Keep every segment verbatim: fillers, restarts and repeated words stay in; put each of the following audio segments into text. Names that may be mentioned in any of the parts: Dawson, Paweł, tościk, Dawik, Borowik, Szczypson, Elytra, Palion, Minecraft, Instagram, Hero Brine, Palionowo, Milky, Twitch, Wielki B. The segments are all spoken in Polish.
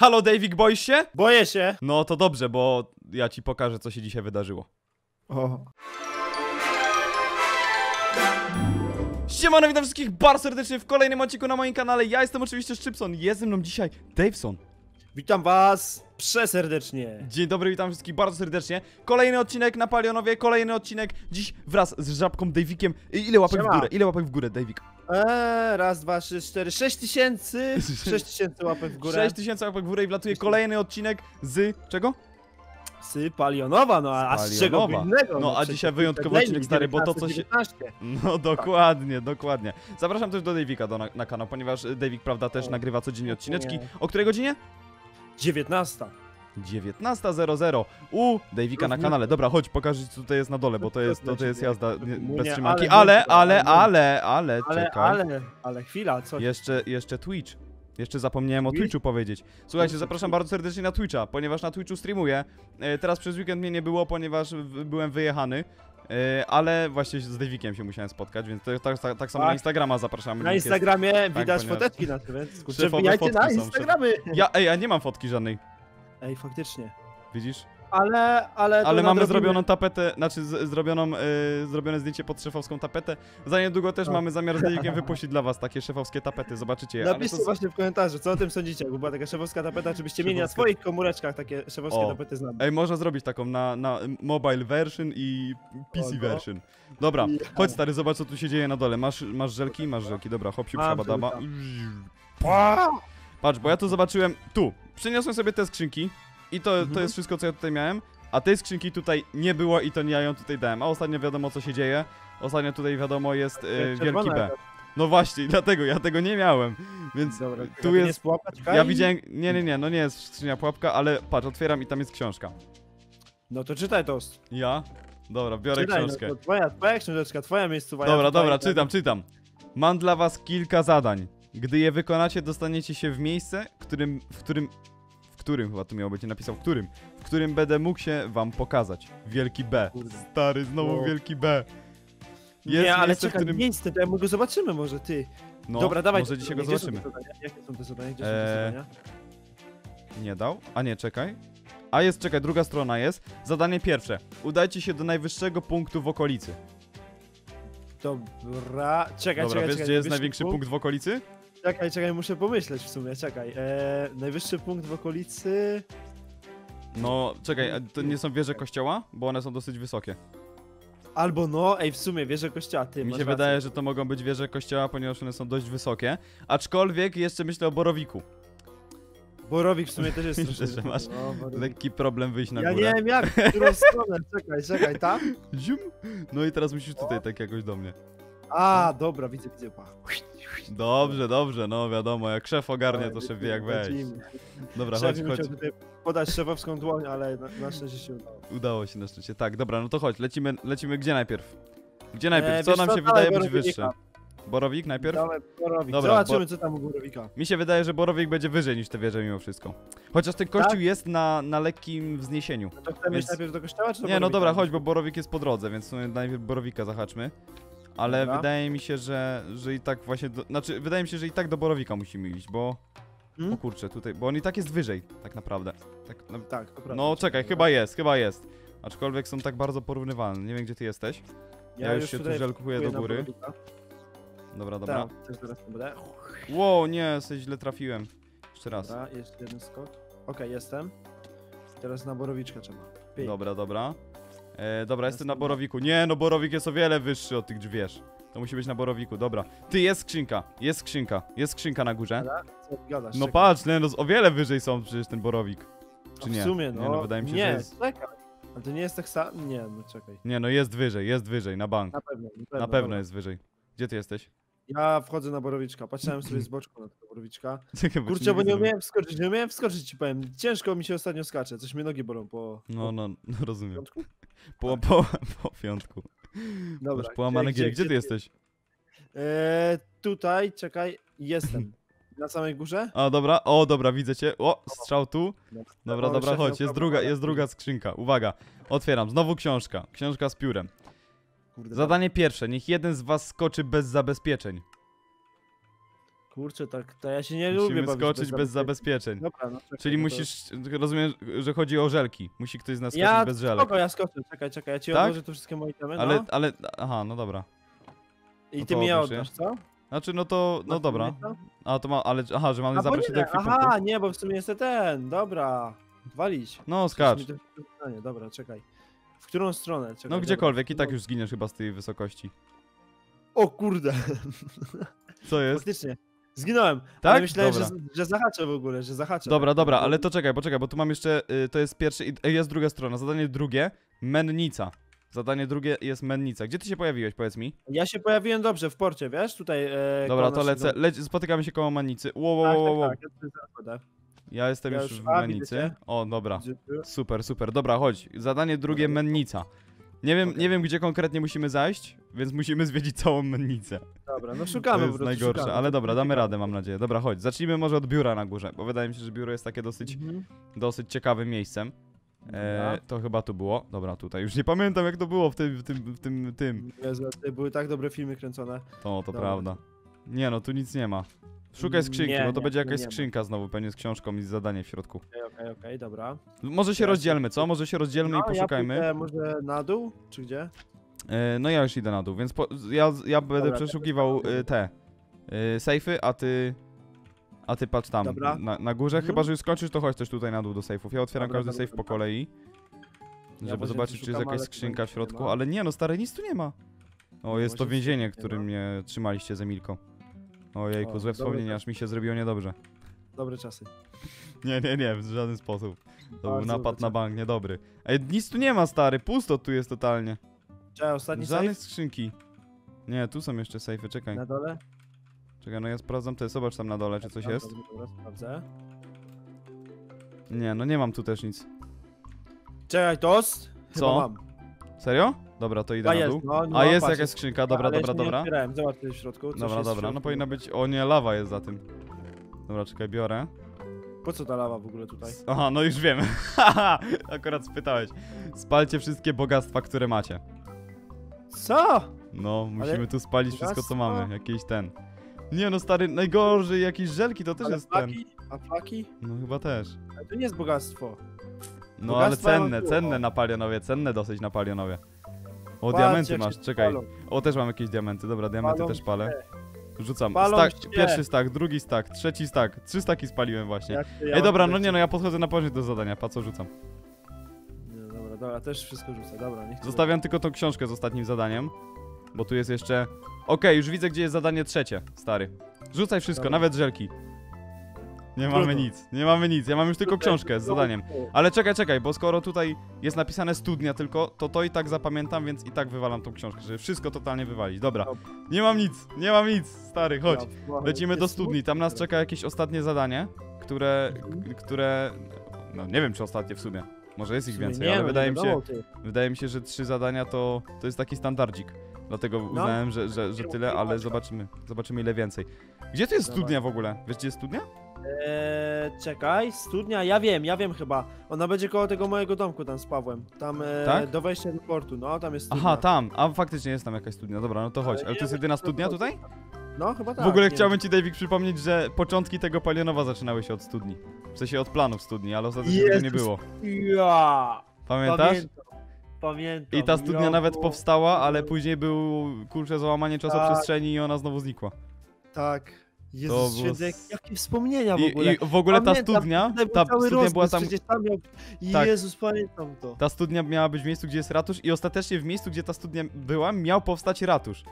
Halo, Dawik, boisz się? Boję się. No to dobrze, bo ja ci pokażę, co się dzisiaj wydarzyło. O. Siemano, witam wszystkich bardzo serdecznie w kolejnym odcinku na moim kanale. Ja jestem oczywiście Szczypson, jest ze mną dzisiaj Dawson. Witam was przeserdecznie. Dzień dobry, witam wszystkich bardzo serdecznie. Kolejny odcinek na Palionowie, kolejny odcinek. Dziś wraz z żabką Dawikiem. Ile łapek Siema. w górę? Ile łapek w górę, Dawik? Eee, raz, dwa, trzy, cztery, sześć tysięcy. Sześć tysięcy łapek w górę. Sześć tysięcy łapek w górę i wlatuje kolejny odcinek z czego? Z Palionowa, no a z, z czego innego? No a dzisiaj wyjątkowy odcinek, stary, bo to co się... No dokładnie, tak. dokładnie. Zapraszam też do Dawika do, na, na kanał, ponieważ Dawik, prawda, też o. nagrywa codziennie odcineczki. Nie. O której godzinie? dziewiętnasta. dziewiętnasta zero zero u Dawika na kanale. Dobra, chodź, pokażę ci, co tutaj jest na dole, bo to jest, to, to jest jazda bez trzymanki. Ale, ale, ale, ale, czekaj. Ale, ale, chwila, co? Jeszcze, jeszcze Twitch. Jeszcze zapomniałem o Twitchu powiedzieć. Słuchajcie, zapraszam bardzo serdecznie na Twitcha, ponieważ na Twitchu streamuję. Teraz przez weekend mnie nie było, ponieważ byłem wyjechany. Ale właśnie z Dawikiem się musiałem spotkać, więc to, tak, tak, tak samo na Instagrama zapraszamy. Na Instagramie jest, widać tak, foteczki na tym, więc kurczę, wbijajcie na Instagramy. Ja, ej, ja nie mam fotki żadnej. Ej, faktycznie. Widzisz? Ale, ale... Ale mamy zrobioną tapetę, znaczy z, zrobioną, y, zrobione zdjęcie pod szefowską tapetę. Za niedługo też no. mamy zamiar z Dawikiem wypuścić dla was takie szefowskie tapety, zobaczycie je. Napiszcie to... właśnie w komentarzu, co o tym sądzicie, jakby była taka szefowska tapeta, czy byście mieli na swoich komóreczkach takie szefowskie o. tapety z nami. Ej, można zrobić taką na, na mobile version i P C o, version. Dobra, I... chodź stary, zobacz co tu się dzieje na dole. Masz, masz żelki? Masz żelki, dobra, hop, siup, szabadaba. Patrz, bo ja tu zobaczyłem, tu, przyniosłem sobie te skrzynki. I to, mhm. to jest wszystko, co ja tutaj miałem. A tej skrzynki tutaj nie było i to nie ja ją tutaj dałem. A ostatnio wiadomo, co się dzieje. Ostatnio tutaj wiadomo jest yy, Wielki B. No właśnie, dlatego ja tego nie miałem. Więc dobra, tu jest... jest pułapka, ja i... widziałem... Nie, nie, nie, no nie jest skrzynia pułapka, ale patrz, otwieram i tam jest książka. No to czytaj tost. Ja? Dobra, biorę czytaj, książkę. No, twoja, twoja książeczka, twoja miejscowa. Dobra, dobra, czytam, tam. czytam. Mam dla was kilka zadań. Gdy je wykonacie, dostaniecie się w miejsce, którym, w którym... W którym chyba to miało być, nie napisał, w którym? W którym będę mógł się wam pokazać. Wielki B. Stary, znowu Wielki B. Jest nie, ale miejsce, czeka, w którym... miejsce, to ja go zobaczymy może, ty. No, dobra, dawaj. Może dzisiaj go zobaczymy. Jakie są te zadania? Gdzie są te zadania? Nie dał? A nie, czekaj. A jest, czekaj, druga strona jest. Zadanie pierwsze. Udajcie się do najwyższego punktu w okolicy. Dobra, czekaj, czekaj, Dobra, wiesz, czekaj, gdzie jest największy punkt w okolicy? Czekaj, czekaj, muszę pomyśleć w sumie, czekaj. Eee, najwyższy punkt w okolicy... No, czekaj, to nie są wieże kościoła? Bo one są dosyć wysokie. Albo no, ej, w sumie wieże kościoła, ty. Mi się wydaje, że to mogą być wieże kościoła, ponieważ one są dość wysokie. Aczkolwiek jeszcze myślę o Borowiku. Borowik w sumie też jest troszeczkę. Masz o, lekki problem wyjść na ja górę. Ja nie wiem jak, w którą stronę, czekaj, czekaj, tam? Zium. No i teraz musisz tutaj o. tak jakoś do mnie. A, dobra, widzę, widzę, pa. Dobrze, dobrze, no wiadomo, jak szef ogarnie, to szef wie jak wejść. Dobra, chodź, chodź. Podać szefowską dłoń, ale na, na szczęście się udało. Udało się na szczęście, tak, dobra, no to chodź, lecimy, lecimy gdzie najpierw? Gdzie najpierw? Co nam się wydaje być wyższe? Borowik najpierw? Borowik. Dobra, zobaczymy, co tam u Borowika. Mi się wydaje, że Borowik będzie wyżej niż te wieże mimo wszystko. Chociaż ten kościół tak? jest na, na lekkim wzniesieniu. No to chcemy więc... najpierw do kościoła, czy do Nie, Borowika? No dobra, chodź, bo Borowik jest po drodze, więc najpierw Borowika zahaczmy. Ale Dobra. wydaje mi się, że, że i tak właśnie, do, znaczy wydaje mi się, że i tak do Borowika musimy iść, bo, hmm? o kurczę, tutaj, bo on i tak jest wyżej, tak naprawdę. Tak, no, tak, no czekaj, chyba jest, chyba jest, aczkolwiek są tak bardzo porównywalne, nie wiem gdzie ty jesteś. Ja, ja już, już się tu żelkuję do góry. Dobra, dobra. Tak, też zaraz to będę. Wow, nie, sobie źle trafiłem. Jeszcze raz. Dobra, jeszcze jeden skok. Okej, okay, jestem. Teraz na Borowiczkę trzeba. Pięk. Dobra, dobra. E, dobra, jestem na Borowiku. Nie, no Borowik jest o wiele wyższy od tych drzwiż. To musi być na Borowiku, dobra. Ty, jest skrzynka, jest skrzynka, jest skrzynka na górze. No patrz, no, o wiele wyżej są przecież ten Borowik. Czy nie? W sumie, no. Nie, no wydaje mi się, nie, że jest... czekaj. A to nie jest tak samo? Nie, no czekaj. Nie, no jest wyżej, jest wyżej, na bank. Na pewno, na pewno, na pewno jest wyżej. Gdzie ty jesteś? Ja wchodzę na Borowiczka, patrzyłem sobie z boczku na tego Borowiczka. Kurczę, bo nie umiałem wskoczyć, nie umiałem wskoczyć, ci powiem. Ciężko mi się ostatnio skacze, coś mnie nogi bolą po... No, no, no rozumiem. Piątku? Po, po, po piątku. Dobra. Już połamane gdzie, gdzie, gdzie ty jesteś? Eee, tutaj, czekaj, jestem. Na samej górze? A dobra, o dobra, widzę cię. O, strzał tu. Dobra, dobra, chodź, jest druga, jest druga skrzynka, uwaga. Otwieram, znowu książka, książka z piórem. Zadanie pierwsze, niech jeden z was skoczy bez zabezpieczeń. Kurczę, tak, to ja się nie Musimy lubię Musimy skoczyć bez, bez zabezpieczeń. Dobra, no, czekaj, czyli to... musisz, rozumiem, że chodzi o żelki. Musi ktoś z nas skoczyć ja, bez żelek. Ja ja skoczę, czekaj, czekaj, ja ci tak? odłożę tu wszystkie moje itemy, no. Ale, ale, aha, no dobra. I no ty mi ja oddasz, co? Znaczy, no to, no dobra. A to ma, ale, aha, że mamy A, zabrać się do ekwipunku. Aha, nie, bo w sumie jest ten, dobra. Walić. No, skacz. Dobra, czekaj. W którą stronę? Czekaj, no gdziekolwiek, dobra. I tak już zginiesz chyba z tej wysokości. O kurde. Co jest? Faktycznie. Zginąłem, tak? Ale myślałem, że, że zahaczę w ogóle, że zahaczę. Dobra, dobra, ale to czekaj, poczekaj, bo tu mam jeszcze, y, to jest pierwszy, y, jest druga strona, zadanie drugie, mennica. Zadanie drugie jest mennica. Gdzie ty się pojawiłeś, powiedz mi? Ja się pojawiłem dobrze, w porcie, wiesz, tutaj... E, dobra, to lecę, Lec spotykamy się koło mennicy. Wow, wow, wow, wow. Tak, tak, tak, tak. Ja jestem ja już, już w a, mennicy. Widzicie? O, dobra, super, super, dobra, chodź, zadanie drugie, mennica. Nie wiem, okay. nie wiem, gdzie konkretnie musimy zajść, więc musimy zwiedzić całą mennicę. Dobra, no szukamy. To jest bro, najgorsze, szukamy. Ale dobra, damy radę, mam nadzieję. Dobra, chodź, zacznijmy może od biura na górze, bo wydaje mi się, że biuro jest takie dosyć, mm-hmm. dosyć ciekawym miejscem. E, to chyba tu było. Dobra, tutaj. Już nie pamiętam, jak to było w tym, w tym, w tym, tym. Były tak dobre filmy kręcone. To, to dobra. Prawda. Nie no, tu nic nie ma. Szukaj skrzynki, nie, bo to nie, będzie jakaś nie, nie skrzynka znowu, pewnie z książką i zadanie w środku. Okej, okay, okej, okay, okay, dobra. Może się rozdzielmy, co? Może się rozdzielmy no, i poszukajmy. Ja pójdę, może na dół, czy gdzie? E, no ja już idę na dół, więc po, ja, ja będę dobra, przeszukiwał ja te e, sejfy, a ty... A ty patrz tam, na, na górze. Mhm. Chyba, że już skończysz, to chodź też tutaj na dół do sejfów. Ja otwieram dobra, każdy dobra, sejf po kolei, ja żeby zobaczyć, czy jest jakaś skrzynka w środku. Ale nie no, stary, nic tu nie ma. O, jest to więzienie, w którym mnie trzymaliście z Emilką. Ojejku, złe wspomnienie, aż mi się zrobiło niedobrze. Dobre czasy. Nie, nie, nie, w żaden sposób. To był napad na bank, niedobry. Ej, nic tu nie ma, stary, pusto tu jest totalnie. Czekaj, ostatni sejf? Żadne skrzynki. Nie, tu są jeszcze sejfy, czekaj. Na dole? Czekaj, no ja sprawdzam te, zobacz tam na dole, czy coś jest. Dobra, sprawdzę. Nie, no nie mam tu też nic. Czekaj, tost? Co? Mam. Serio? Dobra, to idę na dół. A jest jakaś skrzynka, dobra, dobra, dobra. Zobacz w środku. Dobra, dobra, no powinna być. O nie, lawa jest za tym. Dobra, czekaj, biorę. Po co ta lawa w ogóle tutaj? Aha, no już wiem. Akurat spytałeś. Spalcie wszystkie bogactwa, które macie. Co? No, musimy tu spalić wszystko, co mamy. Jakiś ten. Nie no, stary, najgorzej, jakieś żelki to też jest ten. A flaki? No chyba też. Ale to nie jest bogactwo. No ale cenne, cenne na Palionowie, cenne dosyć na Palionowie. O, Palcie, diamenty masz, czekaj. Palą. O, też mam jakieś diamenty, dobra, diamenty palą też palę. Się. Rzucam. Stack, pierwszy stack, drugi stack, trzeci stack. Trzy staki spaliłem właśnie. Ja Ej, dobra, no nie, no ja podchodzę na poziom do zadania, pa co rzucam. Nie, dobra, dobra, też wszystko rzucę, dobra. Niech zostawiam nie. tylko tą książkę z ostatnim zadaniem, bo tu jest jeszcze... Okej, okay, już widzę, gdzie jest zadanie trzecie, stary. Rzucaj wszystko, dobra, nawet żelki. Nie mamy Trudno. nic, nie mamy nic, ja mam już tylko książkę z zadaniem. Ale czekaj, czekaj, bo skoro tutaj jest napisane studnia tylko, to to i tak zapamiętam, więc i tak wywalam tą książkę, żeby wszystko totalnie wywalić. Dobra, nie mam nic, nie mam nic, stary, chodź. Lecimy do studni, tam nas czeka jakieś ostatnie zadanie, które, które, no nie wiem czy ostatnie w sumie, może jest ich więcej, ale wydaje mi się, wydaje mi się, że trzy zadania to, to jest taki standardzik. Dlatego uznałem, że, że, że tyle, ale zobaczymy, zobaczymy ile więcej. Gdzie to jest studnia w ogóle? Wiesz, gdzie jest studnia? Eee, czekaj, studnia, ja wiem, ja wiem chyba. Ona będzie koło tego mojego domku tam z Pawłem. Tam e, tak? do wejścia do portu, no tam jest studnia. Aha, tam, a faktycznie jest tam jakaś studnia, dobra, no to chodź. Ale, ale to jest jedyna studnia tutaj? No chyba tak. W ogóle chciałbym wiem. ci, Dawik, przypomnieć, że początki tego Palionowa zaczynały się od studni. W sensie od planów studni, ale ostatecznie tego nie było. Ja. Pamiętasz? Pamiętam. Pamiętam. I ta studnia Miroku. nawet powstała, ale później był kurczę załamanie czasoprzestrzeni tak. i ona znowu znikła. Tak. Jezus święty, jakie wspomnienia w ogóle. I, i w ogóle ta studnia, ta studnia była tam... Jezus, pamiętam to. Ta studnia miała być w miejscu, gdzie jest ratusz i ostatecznie w miejscu, gdzie ta studnia była, miał powstać ratusz.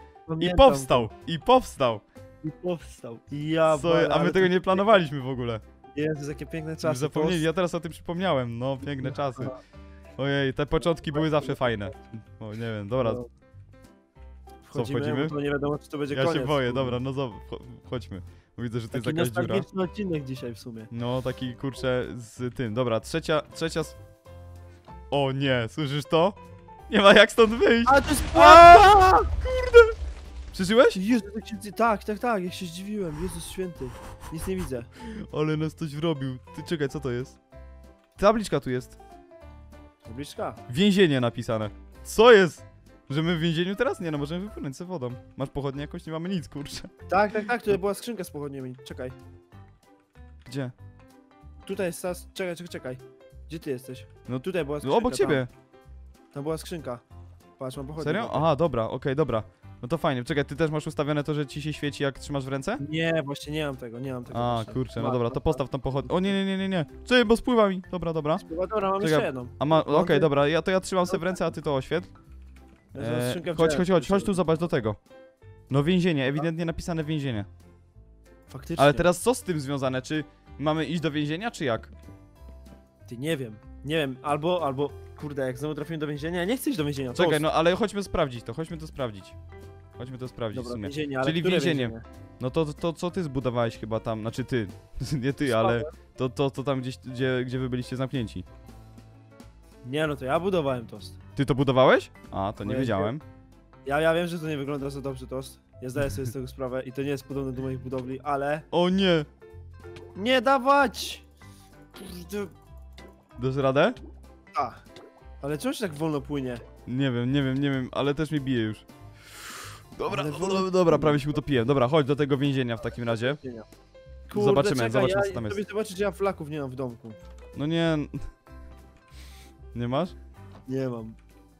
I powstał, i powstał. I powstał. Ja, a my tego nie planowaliśmy w ogóle. Jezus, jakie piękne czasy. Zapomnieli, ja teraz o tym przypomniałem, no piękne czasy. Ojej, te początki były zawsze fajne. O, nie wiem, dobra. Co, wchodzimy? To nie wiadomo, czy to będzie ja koniec. Ja się boję, dobra, no zobacz, chodźmy. Widzę, że to jest jakaś dziura. Taki odcinek dzisiaj w sumie. No, taki kurczę z tym. Dobra, trzecia, trzecia... O nie, słyszysz to? Nie ma jak stąd wyjść! A to jest pułapka! Kurde! Przeżyłeś? Jezu, tak, tak, tak, ja się zdziwiłem, Jezus święty. Nic nie widzę. Ale nas coś wrobił. Ty, czekaj, co to jest? Tabliczka tu jest. Tabliczka? Więzienie napisane. Co jest? Możemy w więzieniu teraz? Nie, no możemy wypłynąć ze wodą. Masz pochodnie jakoś? Nie mamy nic, kurczę. Tak, tak, tak, tutaj była skrzynka z pochodniami. Czekaj. Gdzie? Tutaj jest ta... Czekaj, czekaj, czekaj. Gdzie ty jesteś? No tutaj była skrzynka. No obok ciebie. Tam, tam była skrzynka. Patrz, mam pochodnie. Serio? Aha, dobra, okej, okay, dobra. No to fajnie. Czekaj, ty też masz ustawione to, że ci się świeci, jak trzymasz w ręce? Nie, właśnie nie mam tego, nie mam tego. A, właśnie. Kurczę, no dobra, to postaw tą pochodnię. O nie, nie, nie, nie, nie. Czekaj, bo spływa mi. Dobra, dobra. Spływa, dobra, mam jeszcze jedną. A ma... Okej, okay, dobra, ja, to ja trzymam sobie w ręce, a ty to oświetl. Eee, chodź, chodź, chodź, chodź tu, zobacz do tego. No więzienie, ewidentnie napisane więzienie. Faktycznie. Ale teraz co z tym związane? Czy mamy iść do więzienia, czy jak? Ty, nie wiem, nie wiem, albo, albo, kurde, jak znowu trafimy do więzienia, nie chcę iść do więzienia. Czekaj, to... no ale chodźmy sprawdzić to, chodźmy to sprawdzić. Chodźmy to sprawdzić. Dobra, w sumie. Więzienie, ale czyli więzienie. więzienie. No to, to, to co ty zbudowałeś chyba tam, znaczy ty, nie ty, Spadek. ale to, to, to tam gdzieś, gdzie, gdzie wy byliście zamknięci. Nie, no to ja budowałem tost. Ty to budowałeś? A, to nie ja wiedziałem. Ja, ja wiem, że to nie wygląda za dobrze, tost. Ja zdaję sobie z tego sprawę i to nie jest podobne do moich budowli, ale... O nie! Nie dawać! Dasz radę? A, ale czemu się tak wolno płynie? Nie wiem, nie wiem, nie wiem, ale też mi bije już. Dobra, wolno... dobra, prawie się utopiłem. Dobra, chodź do tego więzienia w takim razie. Kurde, zobaczymy, czeka, zobaczymy ja, co tam jest. Sobie zobaczyć, że ja flaków nie mam w domku. No nie... Nie masz? Nie mam.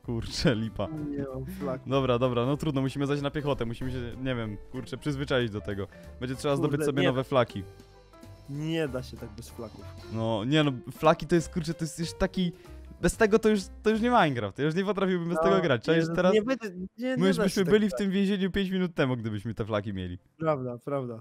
Kurczę, lipa. Nie mam flaku. Dobra, dobra, no trudno, musimy zajść na piechotę, musimy się, nie wiem, kurczę, przyzwyczaić do tego. Będzie trzeba Kurde, zdobyć sobie nie. nowe flaki. Nie da się tak bez flaków. No, nie no, flaki to jest, kurczę, to jest już taki... Bez tego to już, to już nie Minecraft, ja już nie potrafiłbym no, bez tego grać. Cześć, teraz... Nie, nie, nie my już byśmy byli tak w tym więzieniu pięć minut temu, gdybyśmy te flaki mieli. Prawda, prawda.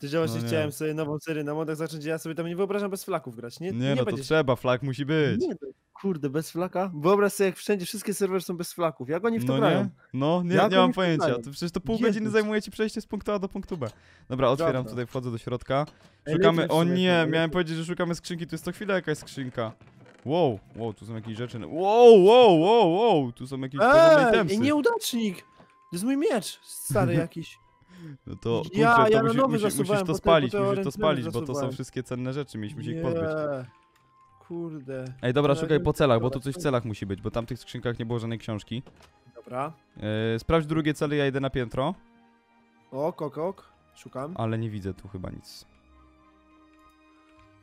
Ty że właśnie no chciałem sobie nową serię na modach zacząć, ja sobie tam nie wyobrażam bez flaków grać. Nie, nie, nie no to trzeba, flak musi być. Nie, kurde, bez flaka? Wyobraź sobie, jak wszędzie wszystkie serwery są bez flaków. Jak oni w to no grają? Nie. No, nie, nie mam pojęcia. To, przecież to pół Jezus. godziny zajmuje ci przejście z punktu A do punktu B. Dobra, otwieram Dobra. tutaj, wchodzę do środka. Szukamy... O nie, miałem powiedzieć, że szukamy skrzynki. Tu jest co chwila jakaś skrzynka. Wow, wow, tu są jakieś rzeczy. Wow, wow, wow, wow, tu są jakieś podobne itemsy. Ej, nieudacznik! To jest mój miecz, stary jakiś. No to, kurczę, ja, to ja musi, nowy musi, musisz to spalić, te, musisz to spalić, zasuwałem. bo to są wszystkie cenne rzeczy, mieliśmy się yeah. ich pozbyć. Kurde. Ej, dobra, szukaj po celach, bo tu coś w celach musi być, bo tam w tych skrzynkach nie było żadnej książki. Dobra. E, sprawdź drugie cele, ja idę na piętro. Ok, ok, ok, szukam. Ale nie widzę tu chyba nic.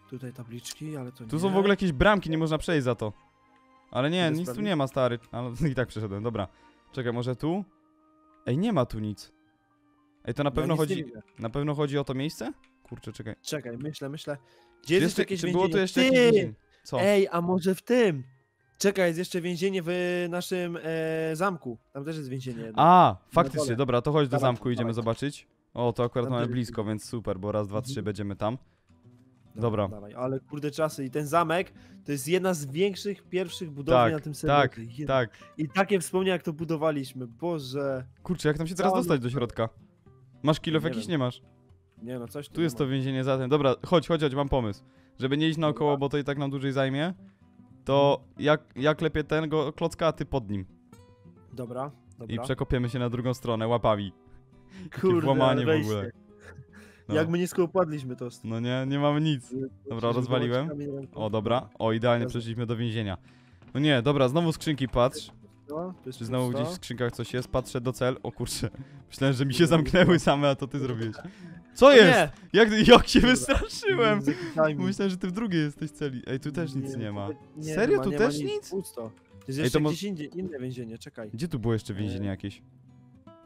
Tutaj tabliczki, ale to nie. Tu są w ogóle jakieś bramki, nie można przejść za to. Ale nie, nic tu nie ma, stary. Ale i tak przeszedłem, dobra. Czekaj, może tu? Ej, nie ma tu nic. Ej, to na pewno, ja chodzi, na pewno chodzi o to miejsce? Kurczę, czekaj. Czekaj, myślę, myślę. Gdzie jest jeszcze, jakieś czy więzienie? Było tu jeszcze jakieś Co? Ej, a może w tym? Czekaj, jest jeszcze więzienie w naszym e, zamku. Tam też jest więzienie. Jedno. A, faktycznie, dobra, to chodź do zamku, idziemy dawaj. zobaczyć. O, to akurat tam mamy blisko, więc super, bo raz, dwa, trzy będziemy tam. Dobra. Dawaj, ale kurde czasy i ten zamek to jest jedna z większych pierwszych budowli tak, na tym serwerze. Tak, jedna. tak. I takie wspomnienia, jak to budowaliśmy, Boże. Kurczę, jak tam się teraz dostać do środka? Masz kilof jakiś? Nie masz. Nie no, coś tu Tu jest ma. to więzienie zatem. Dobra, chodź, chodź, chodź, mam pomysł. Żeby nie iść naokoło, bo to i tak nam dłużej zajmie, to jak, ja klepię ten go klocka, a ty pod nim. Dobra, dobra. I przekopiemy się na drugą stronę łapami. Kurde, włamanie w ogóle. No. Jak my nisko upadliśmy to. No nie, nie mamy nic. Dobra, rozwaliłem. O, dobra. O, idealnie przeszliśmy do więzienia. No nie, dobra, znowu skrzynki patrz. Czy znowu gdzieś w skrzynkach coś jest? Patrzę do cel. O kurczę, myślałem, że mi się zamknęły same, a to ty zrobiłeś. Co jest? Jak, jak się wystraszyłem! Myślałem, że ty w drugiej jesteś celi. Ej, tu też nic nie ma. Serio? Tu też nic? Jest jeszcze gdzieś inne więzienie, czekaj. Gdzie tu było jeszcze więzienie jakieś?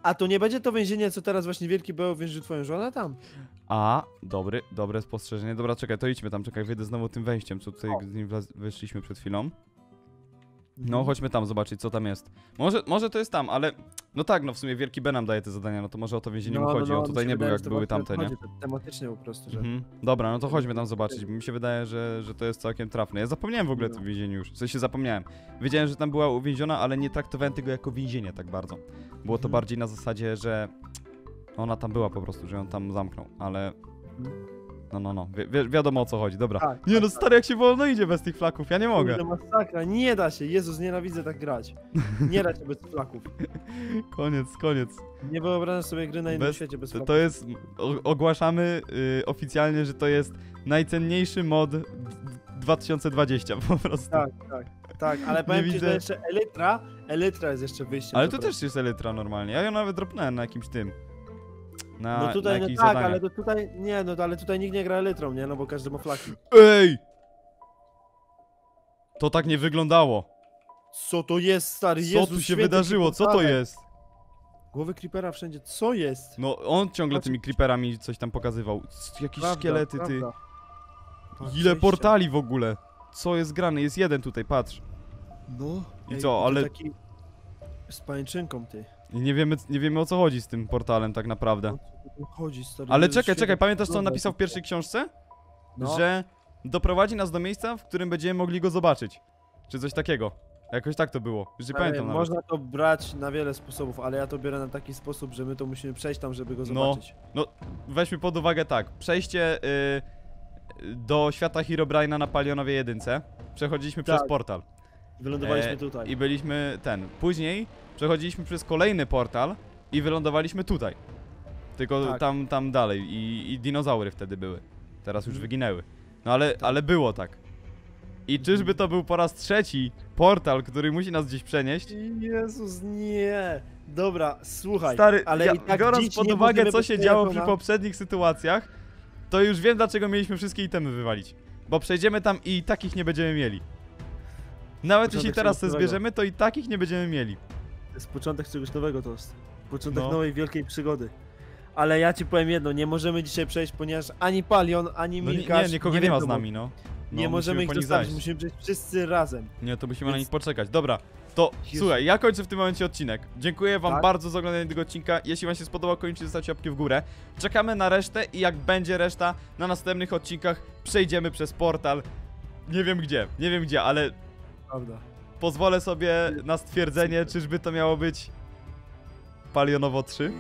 A to nie będzie to więzienie, co teraz właśnie Wielki B więził twoją żonę tam? A, dobry, dobre spostrzeżenie. Dobra, czekaj, to idźmy tam, czekaj, wyjdę znowu tym wejściem, co tutaj weszliśmy przed chwilą. No, chodźmy tam zobaczyć, co tam jest. Może, może to jest tam, ale... No tak, no w sumie Wielki B nam daje te zadania, no to może o to więzienie mu no, chodzi. No, no, on tutaj nie był, jak były tamte, nie? Tematycznie po prostu, że... Mhm. Dobra, no to chodźmy tam zobaczyć, bo mi się wydaje, że, że to jest całkiem trafne. Ja zapomniałem w ogóle o no. tym więzieniu już, w sensie zapomniałem. Wiedziałem, że tam była uwięziona, ale nie traktowałem tego jako więzienie tak bardzo. Było to hmm. bardziej na zasadzie, że... Ona tam była po prostu, że ją tam zamknął, ale... Hmm. No, no, no. Wi wi wiadomo o co chodzi, dobra. Tak, nie tak, no stary, tak. jak się wolno idzie bez tych flaków, ja nie mogę. Kurde, masakra, nie da się, Jezus, nienawidzę tak grać. Nie da się bez flaków. Koniec, koniec. Nie wyobrażam sobie gry na innym bez, świecie bez flaków. To jest, ogłaszamy yy, oficjalnie, że to jest najcenniejszy mod dwa tysiące dwudziesty po prostu. Tak, tak, tak, ale powiem ci, że jeszcze Elytra, Elytra jest jeszcze wyjściem. Ale tu też jest elytra normalnie. Ja ją nawet dropnąłem na jakimś tym. Na, no tutaj na no tak, zadaniach. Ale to tutaj. Nie, no ale tutaj nikt nie gra elytrą, nie? No bo każdy ma flaki. Ej! To tak nie wyglądało. Co to jest, stary? Jezus, co tu się wydarzyło? Co to jest? Głowy creepera wszędzie. Co jest? No on ciągle tymi creeperami coś tam pokazywał. Jakieś prawda, szkielety, prawda. Ty. Ile przejścia. Portali w ogóle? Co jest grane? Jest jeden tutaj, patrz. No. I ej, co, ale... Taki... Z pańczynką, ty. I nie wiemy, nie wiemy o co chodzi z tym portalem tak naprawdę. Chodzi, stary, ale czekaj, czekaj, pamiętasz co on napisał w pierwszej książce? No. Że doprowadzi nas do miejsca, w którym będziemy mogli go zobaczyć. Czy coś takiego. Jakoś tak to było, już nie pamiętam nawet. Można to brać na wiele sposobów, ale ja to biorę na taki sposób, że my to musimy przejść tam, żeby go zobaczyć. No, no weźmy pod uwagę tak, przejście yy, do świata Hero Brine'a na Palionowie jedynce. Przechodziliśmy tak. przez portal. Wylądowaliśmy e, tutaj. I byliśmy ten. Później przechodziliśmy przez kolejny portal i wylądowaliśmy tutaj. Tylko tak. tam, tam dalej i, i dinozaury wtedy były. Teraz już mm. wyginęły. No ale, tak. ale było tak. I czyżby to był po raz trzeci portal, który musi nas gdzieś przenieść? Jezus, nie! Dobra, słuchaj, stary, ale ja, i tak biorąc pod uwagę, co się działo przy poprzednich sytuacjach, to już wiem, dlaczego mieliśmy wszystkie itemy wywalić. Bo przejdziemy tam i takich nie będziemy mieli. Nawet początek jeśli teraz się zbierzemy, to i takich nie będziemy mieli. To jest początek czegoś nowego, to jest początek no. nowej, wielkiej przygody. Ale ja ci powiem jedno, nie możemy dzisiaj przejść, ponieważ ani Palion, ani Milka. No nie, nie, nikogo nie, nie ma z nami, no. No, nie możemy ich dostać, musimy przejść wszyscy razem. Nie, to musimy Więc... na nich poczekać. Dobra, to Jezu. słuchaj, ja kończę w tym momencie odcinek. Dziękuję wam tak? bardzo za oglądanie tego odcinka. Jeśli wam się spodobał, koniecznie zostawcie łapki w górę. Czekamy na resztę i jak będzie reszta, na następnych odcinkach przejdziemy przez portal. Nie wiem gdzie, nie wiem gdzie, ale... Prawda. Pozwolę sobie na stwierdzenie, czyżby to miało być... Palionowo trzy?